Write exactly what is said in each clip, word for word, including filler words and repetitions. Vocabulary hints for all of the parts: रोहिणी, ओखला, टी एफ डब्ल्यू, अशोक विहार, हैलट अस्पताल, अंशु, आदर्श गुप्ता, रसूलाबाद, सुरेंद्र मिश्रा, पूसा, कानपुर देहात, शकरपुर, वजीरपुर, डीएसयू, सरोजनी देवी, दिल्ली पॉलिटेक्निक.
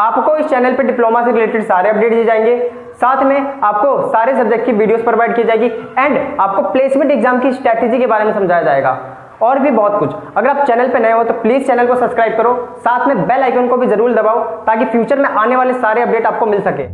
आपको इस चैनल पे डिप्लोमा से रिलेटेड सारे अपडेट दिए जाएंगे, साथ में आपको सारे सब्जेक्ट की वीडियोस प्रोवाइड की जाएगी एंड आपको प्लेसमेंट एग्जाम की स्ट्रैटेजी के बारे में समझाया जाएगा और भी बहुत कुछ। अगर आप चैनल पे नए हो तो प्लीज़ चैनल को सब्सक्राइब करो, साथ में बेल आइकन को भी जरूर दबाओ ताकि फ्यूचर में आने वाले सारे अपडेट आपको मिल सके।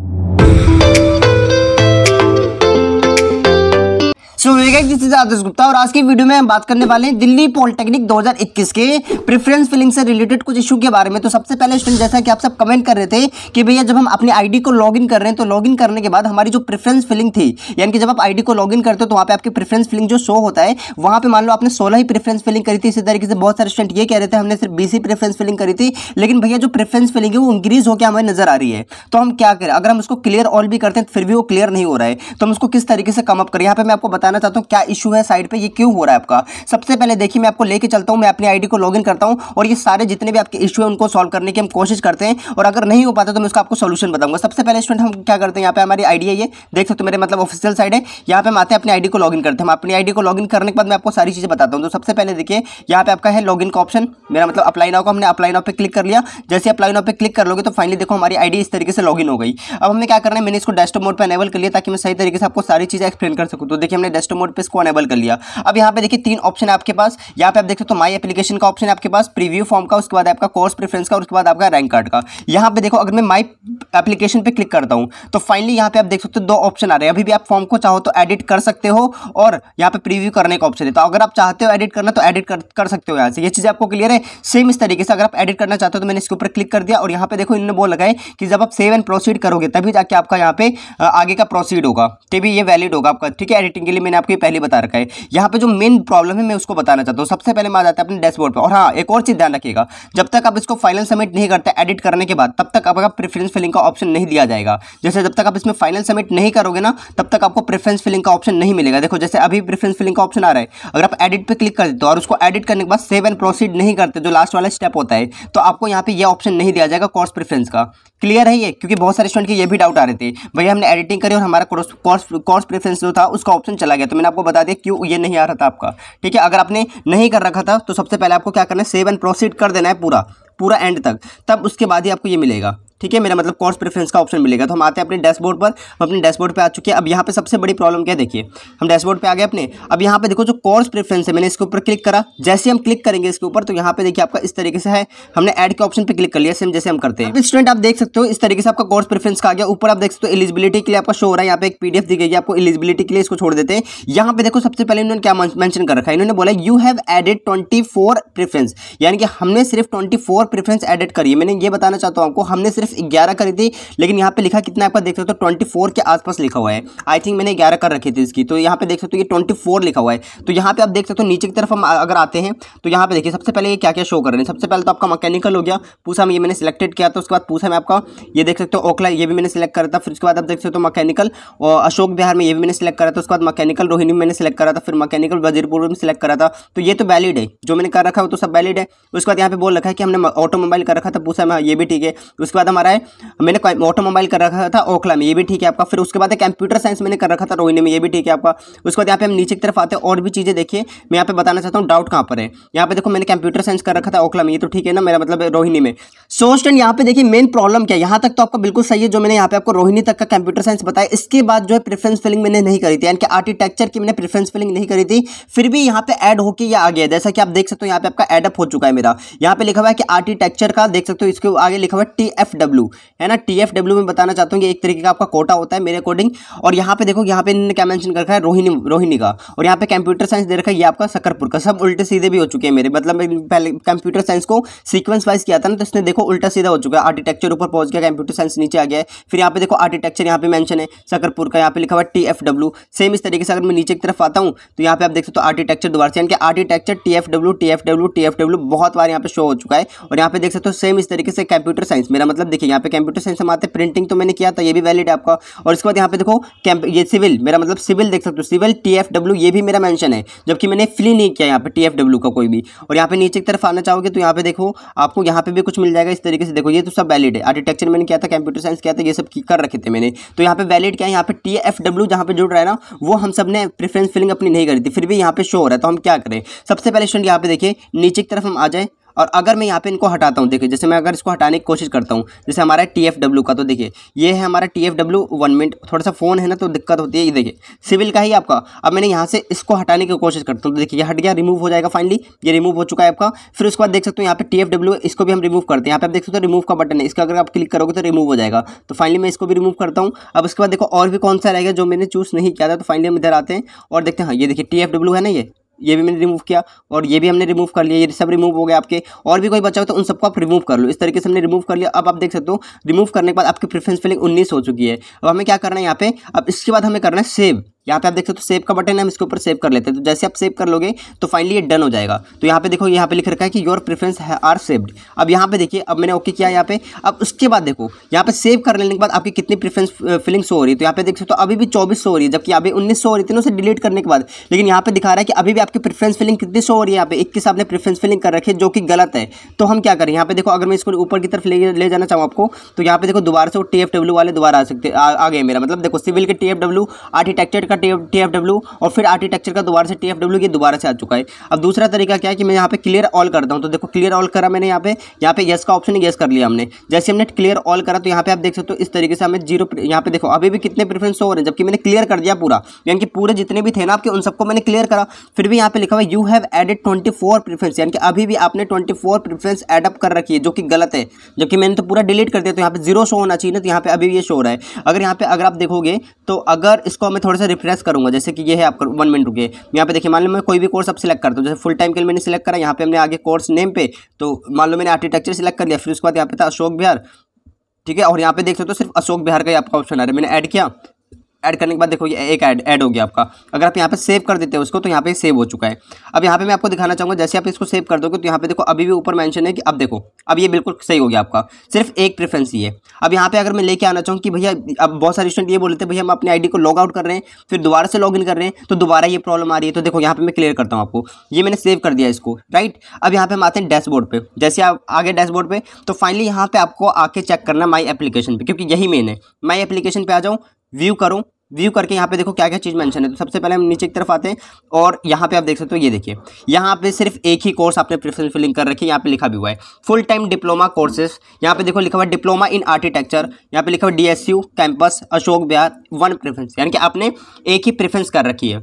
So this is आदर्श गुप्ता और आज की वीडियो में हम बात करने वाले हैं दिल्ली पॉलिटेक्निक दो हज़ार इक्कीस के प्रेफरेंस फिलिंग से रिलेटेड कुछ इशू के बारे में। तो सबसे पहले स्टूडेंट, जैसा कि आप सब कमेंट कर रहे थे कि भैया जब हम अपने आईडी को लॉगिन कर रहे हैं तो लॉगिन करने के बाद हमारी जो प्रेफरेंस फिलिंग थी, यानी कि जब आप आईडी को लॉगिन करते हो तो वहाँ पे आपकी प्रेफरेंस फिलिंग जो शो होता है वहाँ पे मान लो आपने सोलह ही प्रेफरेंस फिलिंग करी थी। इसी तरीके से बहुत सारे स्टूडेंट ये कह रहे थे हमने सिर्फ बीस ही प्रेफरेंस फिलिंग करी थी, लेकिन भैया जो प्रेफरेंस फिलिंग है वो इंक्रीज होकर हमें नजर आ रही है। तो हम क्या करें? अगर हम उसको क्लियर ऑल भी करते हैं फिर भी वो क्लियर नहीं हो रहा है, तो हम उसको किस तरीके से कम अप करें? यहाँ पे मैं आपको बताना चाहता हूँ क्या इशू है साइड पे, ये क्यों हो रहा है आपका। सबसे पहले देखिए, मैं आपको लेके चलता हूँ, मैं अपनी आईडी को लॉगिन करता हूँ और ये सारे जितने भी आपके इशू है उनको सॉल्व करने की हम कोशिश करते हैं और अगर नहीं हो पाता तो मैं उसका आपको सोल्यूशन बताऊंगा। सबसे पहले स्टूडेंट हम क्या करते हैं, यहाँ पे हमारी आईडी है, ये देख सकते हो मेरे मतलब ऑफिशियल साइड है, यहाँ पे हम आते हैं अपनी आईडी को लॉगिन करते हैं। हम अपनी आईडी को लॉगिन करने के बाद मैं आपको सारी चीज़ें बताता हूँ। तो सबसे पहले देखिए यहाँ पे आपका है लॉगिन का ऑप्शन, मेरा मतलब अप्लाई नाउ का, हमने अप्लाई नाउ पे क्लिक कर लिया। जैसे अप्लाई नाउ पे क्लिक कर लोगे तो फाइनली देखो हमारी आईडी इस तरीके से लॉगिन हो गई। अब हमें क्या करना है, मैंने इसको डेस्कटॉप मोड पे एनेबल कर लिया ताकि मैं सही तरीके से आपको सारी चीज़ें एक्सप्लेन कर सकूँ। तो देखिए हमने डेस्कटॉप मोड पे इसको अनेबल कर लिया। अब यहाँ पे देखिए तीन ऑप्शन है आपके पास, यहाँ पे आप देख सकते हो माय एप्लीकेशन का ऑप्शन है आपके पास, प्रीव्यू फॉर्म का, उसके बाद आपका कोर्स प्रेफरेंस का और उसके बाद आपका रैंक कार्ड का। यहाँ पे देखो अगर मैं माय एप्लीकेशन पे क्लिक करता हूँ तो फाइनली यहाँ पे आप देख सकते हो दो ऑप्शन आ रहे हैं। अभी भी आप फॉर्म को चाहो तो एडिट कर सकते हो और यहाँ पे प्रीव्यू करने का ऑप्शन है, तो अगर आप चाहते हो एडिट करना तो एडिट कर, कर सकते हो यहाँ से। ये चीज़ आपको क्लियर है। सेम इस तरीके से अगर आप एडिट करना चाहते हो तो मैंने इसके ऊपर क्लिक कर दिया और यहाँ पे देखो इन्होंने बोल लगाए कि जब आप सेव एंड प्रोसीड करोगे तभी जाके आपका यहाँ पे आगे का प्रोसीड होगा, तभी ये वैलिड होगा आपका, ठीक है। एडिटिंग के लिए मैंने आपको पहले बता रखा है। यहाँ पे जो मेन प्रॉब्लम है मैं उसको बताना चाहता हूँ। सबसे पहले मैं आ जाता हूँ अपने डैशबोर्ड पर और हाँ, एक और चीज़ ध्यान रखिएगा, जब तक आप इसको फाइनल सबमिट नहीं करते एडिट करने के बाद तब तक आपका प्रेफरेंस फिलिंग का ऑप्शन नहीं दिया जाएगा। जैसे जब तक आप इसमें फाइनल सबमिट नहीं करोगे ना तब तक आपको प्रेफरेंस फिलिंग का ऑप्शन नहीं मिलेगा। देखो जैसे अभी प्रेफरेंस फिलिंग का ऑप्शन आ रहा है, अगर आप एडिट पर क्लिक कर देते हो और उसको एडिट करने के बाद सेव एंड प्रोसीड नहीं करते जो लास्ट वाला स्टेप होता है तो आपको यहाँ पे ये ऑप्शन नहीं दिया जाएगा कोर्स प्रेफरेंस का। क्लियर है ये, क्योंकि बहुत सारे स्टूडेंट के ये भी डाउट आ रहे थे भैया हमने एडिटिंग करी और हमारा कोर्स कोर्स प्रेफरेंस जो था उसका ऑप्शन चला गया। तो मैंने आपको बता दिया क्यों ये नहीं आ रहा था आपका, ठीक है। अगर आपने नहीं कर रखा था तो सबसे पहले आपको क्या करना है, सेव एंड प्रोसीड कर देना है पूरा पूरा एंड तक, तब उसके बाद ही आपको ये मिलेगा, ठीक है। मेरा मतलब कोर्स प्रेफरेंस का ऑप्शन मिलेगा। तो हम आते हैं अपने डैशबोर्ड पर, हम अपने डैशबोर्ड पे आ चुके हैं। अब यहाँ पे सबसे बड़ी प्रॉब्लम क्या, देखिए हम डैशबोर्ड पे आ गए अपने। अब यहाँ पे देखो जो कोर्स प्रेफरेंस है मैंने इसके ऊपर क्लिक करा, जैसे हम क्लिक करेंगे इसके ऊपर तो यहाँ पे देखिए आपका इस तरीके से है, हमने ऐड के ऑप्शन पे क्लिक कर लिया, सेम जैसे हम करते हैं। स्टूडेंट आप देख सकते हो इस तरीके से आपका कोर्स प्रेफरेंस का आ गया। ऊपर आप देख सकते हो एलिजिबिलिटी के लिए आपका शो हो रहा है, यहाँ पे एक पीडीएफ दी गई है आपको एलिजिबिलिटी के लिए, इसको छोड़ देते हैं। यहाँ पे देखो सबसे पहले इन्होंने क्या मेंशन कर रखा है, इन्होंने बोला you have added twenty four preference, यानी कि हमने सिर्फ ट्वेंटी फोर प्रेफरेंस एडिट करी है। मैंने ये बताना चाहता हूँ आपको, हमने ग्यारह करी थी, लेकिन यहाँ पे लिखा कितना आपका देख सकते हो चौबीस के आसपास लिखा हुआ है। आई थिंक मैंने ग्यारह कर रखी थी इसकी, तो यहाँ पे देख सकते हो ये चौबीस लिखा हुआ है। तो यहाँ पे आप देख सकते हो नीचे की तरफ हम अगर आते हैं तो यहाँ पे देखिए सबसे पहले ये क्या क्या शो कर रहे हैं। सबसे पहले तो आपका मैकेनिकल हो गया, पूसा में ये मैंने सिलेक्टेड किया था, उसके बाद पूसा में आपका ये देख सकते हो ओखला, ये भी मैंने सिलेक्ट करा था। फिर उसके बाद आप देख सकते हो मैकेनिकल और अशोक विहार में ये भी मैंने सिलेक्ट करा था, उसके बाद मैकेनिकल रोहिणी में मैंने सिलेक्ट करा था, फिर मैकेनिकल वजीरपुर में सिलेक्ट करा था। तो ये तो वैलिड है, जो मैंने कर रखा है तो सब वैलिड है। उसके बाद यहाँ पे बोल रखा है कि हमने ऑटोमोबाइल कर रखा था पूसा में, ये भी ठीक है। उसके बाद हमारा है, मैंने ऑटोमोबाइल कर रखा था ओखला में, ये भी ठीक है आपका। फिर उसके बाद कंप्यूटर साइंस मैंने कर रखा था रोहिणी में, ये भी ठीक है आपका। उसके बाद यहाँ पे हम नीचे की तरफ आते हैं और भी चीज़ें देखिए। मैं यहाँ पे बताना चाहता हूँ डाउट कहाँ पर है, यहाँ पे देखो मैंने कंप्यूटर साइंस कर रखा था ओखला में, ये तो ठीक है ना, मेरा मतलब रोहिणी में। सो स्टूडेंट यहाँ पे देखिए मेन प्रॉब्लम क्या है, यहाँ तक तो आपका बिल्कुल सही है, जो मैंने यहाँ पे आपको रोहिणी तक का कंप्यूटर साइंस बताया। इसके बाद जो है प्रेफरेंस फिलिंग मैंने नहीं करी थी, यानी कि आर्किटेक्चर की मैंने प्रेफरेंस फिलिंग नहीं करी थी, फिर भी यहाँ पे ऐड होकर ये आ गया। जैसा कि आप देख सकते हो यहाँ पे आपका एडअप हो चुका है मेरा, यहाँ पे लिखा हुआ है कि आर्किटेक्चर का, देख सकते हो इसके आगे लिखा हुआ है टी एफ डब्ल्यू, है ना। टी एफ डब्ल्यू में बताना चाहता हूँ कि एक तरीके का आपका कोटा होता है मेरे अकॉर्डिंग। और यहाँ पे देखो यहाँ पे इन्होंने क्या मेंशन कर रखा है, रोहिणी रोहिणी का, और यहाँ पे कंप्यूटर साइंस दे रखा है ये आपका शकरपुर का। सब उल्टे सीधे भी हो चुके हैं मेरे, मतलब पहले कंप्यूटर साइंस को सीक्वेंस वाइज किया था ना, तो इसने देखो उल्टा सीधा हो चुका है, आर्किटेक्चर ऊपर पहुंच गया, कंप्यूटर साइंस नीचे आ गया है। फिर यहाँ पे देखो आर्किटेक्चर यहाँ पे मेंशन है शकरपुर का, यहाँ पे लिखा हुआ है टी एफ डब्ल्यू। सेम इस तरीके से अगर मैं नीचे की तरफ आता हूँ तो यहाँ पे आप देख सकते हो आर्किटेक्चर दोबारा से, यानी कि architecture टी एफ डब्ल्यू टी एफ डब्ल्यू टी एफ डब्ल्यू बहुत बार यहाँ पे शो हो चुका है। और यहाँ पे देख सकते हो सेम इस तरीके से कंप्यूटर साइंस, मेरा मतलब देखिए यहाँ पे कंप्यूटर साइंस हम आते हैं, प्रिंटिंग तो मैंने किया था, ये भी वैलिड है आपका। और इसके बाद यहाँ पे देखो ये सिविल, मेरा मतलब सिविल देख सकते हो, सिविल टीएफडब्ल्यू ये भी मेरा मेंशन है, जबकि मैंने फिल नहीं किया यहाँ पे टीएफडब्ल्यू का कोई भी। और यहाँ पे नीचे की तरफ आना चाहोगे तो यहाँ पे देखो आपको यहाँ पे भी कुछ मिल जाएगा इस तरीके से। देखो ये तो सब वैलिड है, आर्किटेक्चर मैंने किया था, कंप्यूटर साइंस किया था, ये सब कर रखे थे मैंने। तो यहाँ पे वैलिड क्या है, यहाँ पे टीएफडब्ल्यू जहाँ पे जुड़ रहा है ना, वो हम सब ने प्रेफरेंस फिलिंग अपनी नहीं करी थी, फिर भी यहाँ पे शो हो रहा है। तो हम क्या करें, सबसे पहले स्टूडेंट यहाँ पे देखिए नीचे की तरफ हम आ जाए और अगर मैं यहाँ पे इनको हटाता हूँ, देखिए जैसे मैं अगर इसको हटाने की कोशिश करता हूँ, जैसे हमारा टी एफ डब्ल्यू का, तो देखिए ये है हमारा टी एफ डब्ल्यू। One minute, थोड़ा सा फ़ोन है ना तो दिक्कत होती है। ये देखिए सिविल का ही आपका। अब मैंने यहाँ से इसको हटाने की कोशिश करता हूँ तो देखिए ये हट गया, रिमूव हो जाएगा। फाइनली ये रिमूव हो चुका है आपका। फिर उसके बाद देख सकते हो यहाँ पे टी एफ डब्ल्यू, इसको भी हम रिमूव करते हैं। यहाँ पे आप देख सकते हो रिमूव का बटन है, इसका अगर आप क्लिक करोगे तो रिमूव हो जाएगा। तो फाइनली मैं इसको भी रिमूव करता हूँ। अब उसके बाद देखो और भी कौन सा रहेगा जो मैंने चूज़ नहीं किया था। तो फाइनली हम इधर आते हैं और देखते हैं। हाँ ये देखिए टी एफ डब्ल्यू है ना, ये ये भी मैंने रिमूव किया और ये भी हमने रिमूव कर लिया। ये सब रिमूव हो गया। आपके और भी कोई बचा हो तो उन सबको आप रिमूव कर लो। इस तरीके से हमने रिमूव कर लिया। अब आप देख सकते हो रिमूव करने के बाद आपकी प्रेफरेंस फिलिंग उन्नीस हो चुकी है। अब हमें क्या करना है यहाँ पे, अब इसके बाद हमें करना है सेव। यहाँ पे आप देख सकते हो सेव का बटन है, हम इसके ऊपर सेव कर लेते हैं। तो जैसे आप सेव कर लोगे तो फाइनली ये डन हो जाएगा। तो यहाँ पे देखो यहाँ पे लिख रखा है कि योर प्रेफरेंस आर सेव्ड। अब यहाँ पे देखिए अब मैंने ओके किया यहाँ पे। अब उसके बाद देखो यहाँ पे सेव कर लेने के बाद आपकी कितनी प्रेफरेंस फिलिंग शो हो रही है। तो यहाँ पे देख सकते हो अभी भी चौबीस शो हो रही है, जबकि अभी उन्नीस शो हो रही थी ना उसे डिलीट करने के बाद। लेकिन यहाँ पे दिखा रहा है कि अभी भी आपकी प्रेफरेंस फिलिंग कितनी शो हो रही है। यहाँ पे इक्कीस आपने प्रेफरेंस फिलिंग कर रखी है, जो कि गलत है। तो हम क्या करें यहाँ पे देखो, अगर मैं इसको ऊपर की तरफ ले जाना चाहूँ आपको, तो यहाँ पे देखो दोबारा से टी एफ डब्ल्यू वाले दोबारा आ सकते आ गए। मेरा मतलब देखो सिविल के टी एफ डब्ल्यू, architecture TFW और फिर आर्किटेक्चर का दोबारा से टीएफडब्ल्यू ये दोबारा से आ चुका है। अब दूसरा तरीका क्या है कि मैं यहाँ पे क्लियर ऑल करता हूँ। तो देखो क्लियर ऑल करा मैंने यहाँ पे, यहाँ पे यस का ऑप्शन यस कर लिया हमने। जैसे हमने क्लियर ऑल करा तो यहाँ पे आप देख सकते हो इस तरीके से हमें जीरो। यहाँ पे देखो अभी भी कितने प्रेफरेंस हो रहे हैं, जबकि मैंने क्लियर कर दिया पूरा, यानी कि पूरे जितने भी थे ना आपके उन सबको मैंने क्लियर करा। फिर भी यहाँ पे लिखा हुआ you have added twenty four preference, यानी कि अभी भी आपने ट्वेंटी फोर प्रेफरेंस एडअप कर रखी है, जो कि गलत है। जबकि मैंने तो पूरा डिलीट कर दिया। तो यहाँ पे जीरो शो होना चाहिए ना, तो यहाँ पे अभी ये शो हो रहा है। अगर यहाँ पे अगर आप देखोगे तो अगर इसको हमें थोड़ा सा रिफ्रेश करूंगा, जैसे कि ये है आपका। वन मिनट रुकिए, यहाँ पे देखिए मान लो मैं कोई भी कोर्स आप सिलेक्ट करता हूँ, जैसे फुल टाइम के लिए मैंने सिलेक्ट करा। यहाँ पे हमने आगे कोर्स नेम पे, तो मान लो मैंने आर्किटेक्चर सिलेक्ट कर लिया। फिर उसके बाद यहाँ पे था अशोक विहार, ठीक है। और यहाँ पे देख सकते हो सिर्फ अशोक विहार का ही आपका ऑप्शन आ रहा है। मैंने ऐड किया, ऐड करने के बाद देखो ये एक ऐड ऐड हो गया आपका। अगर आप यहाँ पे सेव कर देते हो उसको तो यहाँ पे सेव हो चुका है। अब यहाँ पे मैं आपको दिखाना चाहूँगा, जैसे आप इसको सेव कर दोगे तो यहाँ पे देखो अभी भी ऊपर मेंशन है कि अब देखो अब ये बिल्कुल सही हो गया आपका, सिर्फ एक प्रेफरेंस ही है। अब यहाँ पे अगर मैं लेके आना चाहूँ कि भैया, अब बहुत सारे स्टूडेंट ये बोलते हैं भैया हम अपने आई डी को लॉग आउट कर रहे हैं, फिर दोबारा से लॉग इन कर रहे हैं तो दोबारा ये प्रॉब्लम आ रही है। तो देखो यहाँ पे मैं क्लियर करता हूँ आपको, ये मैंने सेव कर दिया इसको, राइट। अब यहाँ पे हम आते हैं डैशबोर्ड पर। जैसे आप आगे डैशबोर्ड पर, तो फाइनली यहाँ पे आपको आके चेक करना माई एप्लीकेशन पर, क्योंकि यही मेन है। माई एप्लीकेशन पर आ जाऊँ, व्यू करूँ, व्यू करके यहाँ पे देखो क्या क्या चीज़ मेंशन है। तो सबसे पहले हम नीचे की तरफ आते हैं और यहाँ पे आप देख सकते हो, ये देखिए यहाँ पे सिर्फ एक ही कोर्स आपने प्रेफरेंस फिलिंग कर रखी है। यहाँ पे लिखा भी हुआ है फुल टाइम डिप्लोमा कोर्सेस, यहाँ पे देखो लिखा हुआ है डिप्लोमा इन आर्किटेक्चर, यहाँ पे लिखा हुआ डीएसयू campus अशोक विहार one preference, यानी कि आपने एक ही प्रेफरेंस कर रखी है।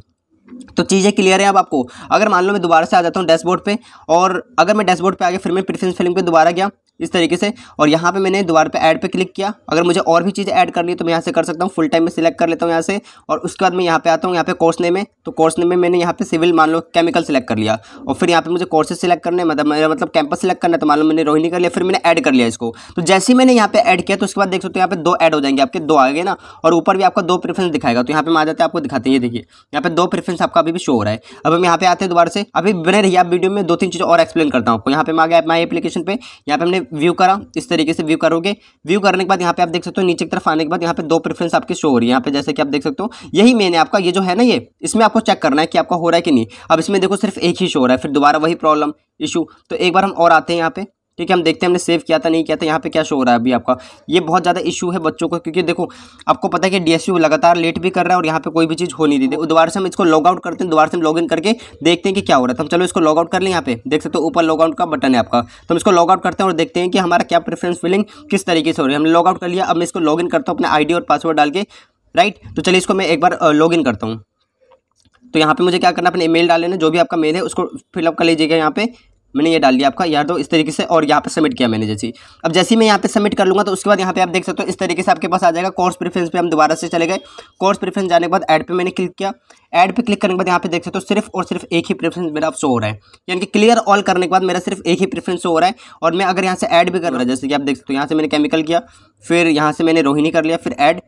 तो चीज़ें क्लियर है अब आपको। अगर मान लो मैं दोबारा से आ जाता हूँ डैशबोर्ड पे, और अगर मैं डैशबोर्ड पे आ गया, फिर मैं प्रेफरेंस फिलिंग पे दोबारा गया इस तरीके से, और यहाँ पे मैंने दोबारा पे ऐड पे क्लिक किया। अगर मुझे और भी चीज़ें ऐड करनी है तो मैं यहाँ से कर सकता हूँ। फुल टाइम में सिलेक्ट कर लेता हूँ यहाँ से, और उसके बाद मैं यहाँ पे आता हूँ। यहाँ पे कोर्स नेम में, तो कोर्स नेम में मैंने यहाँ पे सिविल मान लो केमिकल सिलेक्ट कर लिया, और फिर यहाँ पे मुझे कोर्सेज सिलेक्ट करने मतलब मेरा मतलब कैंपस सिलेक्ट करना है, तो मान लो मैंने रोहिणी कर लिया। फिर मैंने ऐड कर लिया इसको, तो जैसे ही मैंने यहाँ पे ऐड किया तो उसके बाद देख सकते हो यहाँ पे दो ऐड हो जाएंगे आपके, दो आ गए ना, और ऊपर भी आपका दो प्रेफरेंस दिखाएगा। तो यहाँ पे मैं आ जाते हैं, आपको दिखाते हैं। ये देखिए यहाँ पे दो प्रेफरेंस आपका अभी भी शो हो रहा है। अब हम यहाँ पे आते हैं दोबारा से, अभी बने रहिए आप वीडियो में, दो तीन चीज़ और एक्सप्लेन करता हूँ आपको। यहाँ पे मैं आ गया माई एप्लीकेशन पे, यहाँ पे हमने व्यू करा, इस तरीके से व्यू करोगे। व्यू करने के बाद यहाँ पे आप देख सकते हो नीचे की तरफ आने के बाद यहाँ पे दो प्रेफरेंस आपके शो हो रही है। यहाँ पे जैसे कि आप देख सकते हो यही मैंने आपका ये जो है ना, ये इसमें आपको चेक करना है कि आपका हो रहा है कि नहीं। अब इसमें देखो सिर्फ एक ही शो हो रहा है, फिर दोबारा वही प्रॉब्लम इशू। तो एक बार हम और आते हैं यहाँ पे, ठीक है, हम देखते हैं हमने सेव किया था नहीं किया था। यहाँ पे क्या शो हो रहा है अभी आपका, ये बहुत ज़्यादा इशू है बच्चों को, क्योंकि देखो आपको पता है कि डीएसयू लगातार लेट भी कर रहा है और यहाँ पे कोई भी चीज़ हो नहीं रही थी। दोबारा से हम इसको लॉग आउट करते हैं, दोबारा से हम लॉग इन करके देखते हैं कि क्या हो रहा है। तो हम चलो इसको लॉग आउट कर लें। यहाँ पे देख सकते हो ऊपर लॉग आउट का बटन है आपका, तो हम इसको लॉग आउट करते हैं और देखते हैं कि हमारा क्या प्रेफरेंस फिलिंग किस तरीके से हो रही है। हमने लॉग आउट कर लिया, अब मैं इसको लॉग इन करता हूँ अपना आई डी और पासवर्ड डाल के, राइट। तो चलिए इसको मैं एक बार लॉग इन करता हूँ। तो यहाँ पर मुझे क्या करना, अपने ईमेल डाल लेना, जो भी आपका मेल है उसको फिलअप कर लीजिएगा। यहाँ पे मैंने ये डाल दिया आपका यार दो इस तरीके से, और यहाँ पे सबमिट किया मैंने। जैसे अब जैसे ही मैं यहाँ पे सबमिट कर लूँगा तो उसके बाद यहाँ पे आप देख सकते हो इस तरीके से आपके पास आ जाएगा। कोर्स प्रेफरेंस पे हम दोबारा से चले गए, कोर्स प्रेफरेंस जाने के बाद ऐड पे मैंने क्लिक किया। ऐड पे क्लिक करने के बाद यहाँ पे देख सकते हो सिर्फ और सिर्फ एक ही प्रेफरेंस मेरा अब शो हो रहा है, यानी कि क्लियर ऑल करने के बाद मेरा सिर्फ एक ही प्रेफरेंस शो हो रहा है। और मैं अगर यहाँ से ऐड भी कर रहा है, जैसे कि आप देख सकते हो यहाँ से मैंने केमिकल किया, फिर यहाँ से मैंने रोहिणी कर लिया, फिर ऐड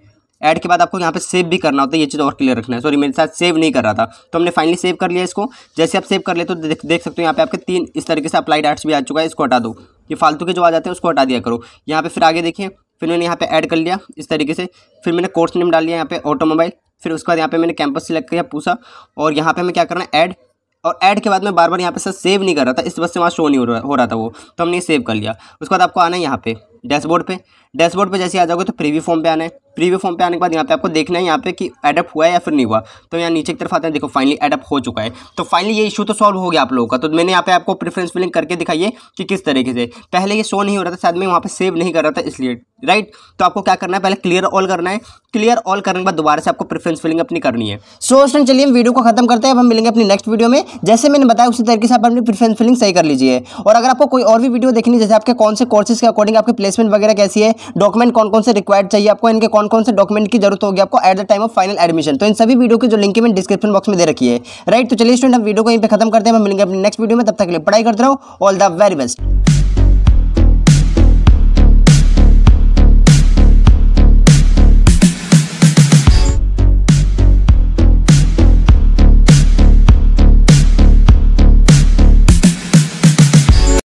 ऐड के बाद आपको यहाँ पे सेव भी करना होता है। ये चीज़ और क्लियर रखना है, सॉरी मेरे साथ सेव नहीं कर रहा था, तो हमने फाइनली सेव कर लिया इसको। जैसे आप सेव कर ले तो देख, देख सकते हो यहाँ पे आपके तीन इस तरीके से अप्लाइड आर्ट्स भी आ चुका है। इसको हटा दो, ये फालतू के जो आ जाते हैं उसको हटा दिया करो। यहाँ पे फिर आगे देखिए, फिर मैंने यहाँ पे ऐड कर लिया इस तरीके से, फिर मैंने कोर्स नेम डाल लिया यहाँ पे ऑटोमोबाइल, फिर उसके बाद यहाँ पे मैंने कैंपस सिलेक्ट किया पूसा, और यहाँ पे हमें क्या करना है ऐड। और ऐड के बाद मैं बार बार यहाँ पे सर सेव नहीं कर रहा था, इस वजह से वहाँ शो नहीं हो रहा हो रहा था वो, तो हमने सेव कर लिया। उसके बाद आपको आना है यहाँ पे डैशबोर्ड पे। डैशबोर्ड पे जैसे आ जाओगे तो प्रीव्यू फॉर्म पे आना है। प्रीव्यू फॉर्म पे आने के बाद यहाँ पे आपको देखना है यहाँ पे कि एडप्ट हुआ है या फिर नहीं हुआ। तो यहाँ नीचे की तरफ आते हैं, देखो फाइनली एडप्ट हो चुका है। तो फाइनली ये इशू तो सॉल्व हो गया आप लोगों का। तो मैंने यहाँ पे आपको प्रेफरेंस फिलिंग करके दिखाइए कि किस तरीके से, पहले ये शो नहीं हो रहा था, शायद मैं वहाँ पर सेव नहीं कर रहा था इसलिए, राइट। तो आपको क्या करना है, पहले क्लियर ऑल करना है। क्लियर ऑल करने के बाद दोबारा से आपको प्रेफरेंस फिलिंग अपनी करनी है। सो स्टूडेंट चलिए हम वीडियो को खत्म करते हैं। अब हम मिलेंगे अपनी नेक्स्ट वीडियो में। जैसे मैंने बताया उसी तरीके से आप अपनी प्रेफरेंस फिलिंग सही कर लीजिए। और अगर आपको कोई और भी वीडियो देखनी है, जैसे आपके कौन से कोर्सेज के अकॉर्डिंग आपकी प्लेसमेंट वगैरह कैसी है, डॉक्यूमेंट कौन कौन से रिक्वायर्ड चाहिए आपको, इनके कौन कौन से डॉक्यूमेंट की जरूरत होगी आपको at the time of final admission, तो इन सभी वीडियो की जो लिंक मैंने डिस्क्रिप्शन बॉक्स में दे रखी है, राइट। तो चलिए स्टूडेंट हम वीडियो को यहीं पे खत्म करते हैं। हम मिलेंगे अपने नेक्स्ट वीडियो में, तब तक के लिए पढ़ाई करते रहो। All the very best.